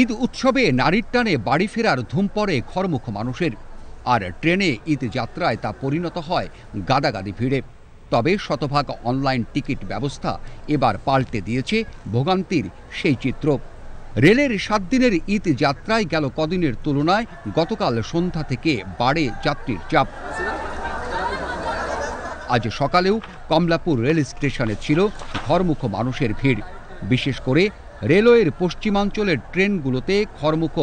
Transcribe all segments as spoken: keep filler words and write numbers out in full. ঈদ উৎসবে নারীর টানে বাড়ি ফেরার ধুম পড়ে ঘরমুখ মানুষের, আর ট্রেনে ঈদ যাত্রায় তা পরিণত হয় গাদাগাদি ভিড়ে। তবে শতভাগ অনলাইন টিকিট ব্যবস্থা এবার পাল্টে দিয়েছে ভোগান্তির সেই চিত্র। রেলের সাত দিনের ঈদ যাত্রায় গেল কদিনের তুলনায় গতকাল সন্ধ্যা থেকে বাড়ে যাত্রীর চাপ। আজ সকালেও কমলাপুর রেল স্টেশনে ছিল ঘরমুখ মানুষের ভিড়। বিশেষ করে রেলওয়ের পশ্চিমাঞ্চলের ট্রেনগুলোতে ঘরমুখ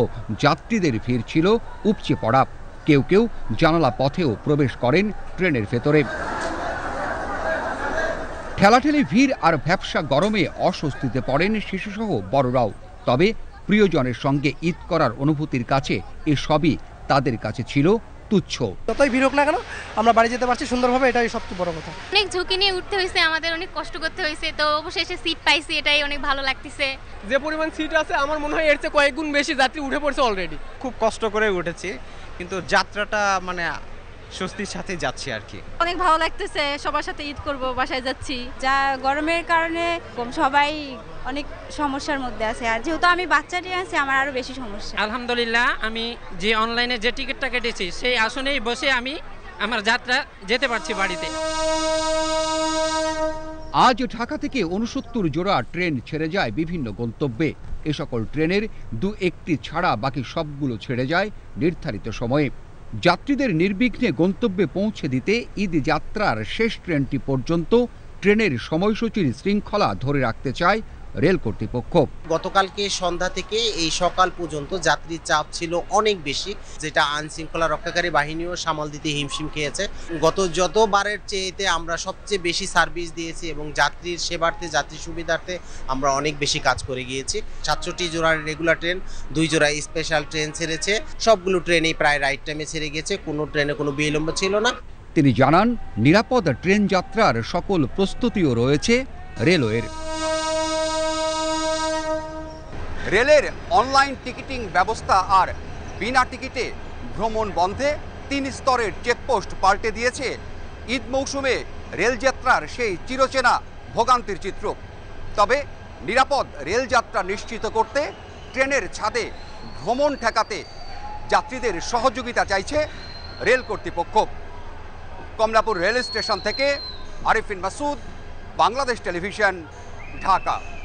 যাত্রীদের ভিড় ছিল উপচে পড়া। কেউ কেউ জানালা পথেও প্রবেশ করেন ট্রেনের ভেতরে। ঠেলাঠেলি ভিড় আর ভ্যাপসা গরমে অস্বস্তিতে পড়েন শিশুসহ বড়রাও। তবে প্রিয়জনের সঙ্গে ঈদ করার অনুভূতির কাছে এসবই তাদের কাছে ছিল তুচ্ছ। যতই ভিড় হোক না কেন আমরা বাড়ি যেতে পারছি সুন্দরভাবে, এটাই সবচেয়ে বড় কথা। অনেক ঝুঁকি নিয়ে উঠতে হয়েছে আমাদের, অনেক কষ্ট করতে হয়েছে, তো অবশেষে সিট পাইছি, এটাই অনেক ভালো লাগতেছে। যে পরিমাণ সিট আছে আমার মনে হয় এর চেয়ে কয়েক গুণ বেশি যাত্রী উঠে পড়ছে অলরেডি। খুব কষ্ট করে উঠেছি, কিন্তু যাত্রাটা মানে স্বস্তির সাথে যাচ্ছি আর কি। অনেক ভালো লাগতেছে, সবার সাথে ঈদ করব, বাসায় যাচ্ছি। যা গরমের কারণে সবাই অনেক সমস্যার মধ্যে আছে, আর যেহেতু আমি বাচ্চা নিয়ে আছি আমার আরো বেশি সমস্যা। আলহামদুলিল্লাহ আমি যে অনলাইনে যে টিকিটটা কেটেছি সেই আসনেই বসে আমি আমার যাত্রা যেতে পারছি বাড়িতে। আজ ঢাকা থেকে উনসত্তর জোড়া ট্রেন ছেড়ে যায় বিভিন্ন গন্তব্যে। এ সকল ট্রেনের দু একটি ছাড়া বাকি সবগুলো ছেড়ে যায় নির্ধারিত সময়ে। যাত্রীদের নির্বিঘ্নে গন্তব্যে পৌঁছে দিতে ঈদ যাত্রার শেষ ট্রেনটি পর্যন্ত ট্রেনের সময়সূচির শৃঙ্খলা ধরে রাখতে চায় রেল কর্তৃপক্ষ। গতকালকে সন্ধ্যা থেকে এই সকাল পর্যন্ত যাত্রীর চাপ ছিল অনেক বেশি, যেটা আইন শৃঙ্খলা রক্ষাকারী বাহিনীও সামাল দিতে হিমশিম খেয়েছে। গত যতবারের চেয়েতে আমরা সবচেয়ে বেশি সার্ভিস দিয়েছি এবং যাত্রীর সেবার্থে, যাত্রী সুবিধার্থে আমরা অনেক বেশি কাজ করে গিয়েছি। সাতষট্টি জোড়া রেগুলার ট্রেন, দুই জোড়া স্পেশাল ট্রেন ছেড়েছে। সবগুলো ট্রেনেই প্রায় রাইট টাইমে ছেড়ে গেছে, কোনো ট্রেনে কোনো বিলম্ব ছিল না। তিনি জানান, নিরাপদ ট্রেন যাত্রার সকল প্রস্তুতিও রয়েছে রেলওয়ের। রেলের অনলাইন টিকিটিং ব্যবস্থা আর বিনা টিকিটে ভ্রমণ বন্ধে তিন স্তরের চেকপোস্ট পাল্টে দিয়েছে ঈদ মৌসুমে রেলযাত্রার সেই চিরচেনা ভোগান্তির চিত্র। তবে নিরাপদ রেলযাত্রা নিশ্চিত করতে ট্রেনের ছাদে ভ্রমণ ঠেকাতে যাত্রীদের সহযোগিতা চাইছে রেল কর্তৃপক্ষ। কমলাপুর রেল স্টেশন থেকে আরিফিন মাসুদ, বাংলাদেশ টেলিভিশন, ঢাকা।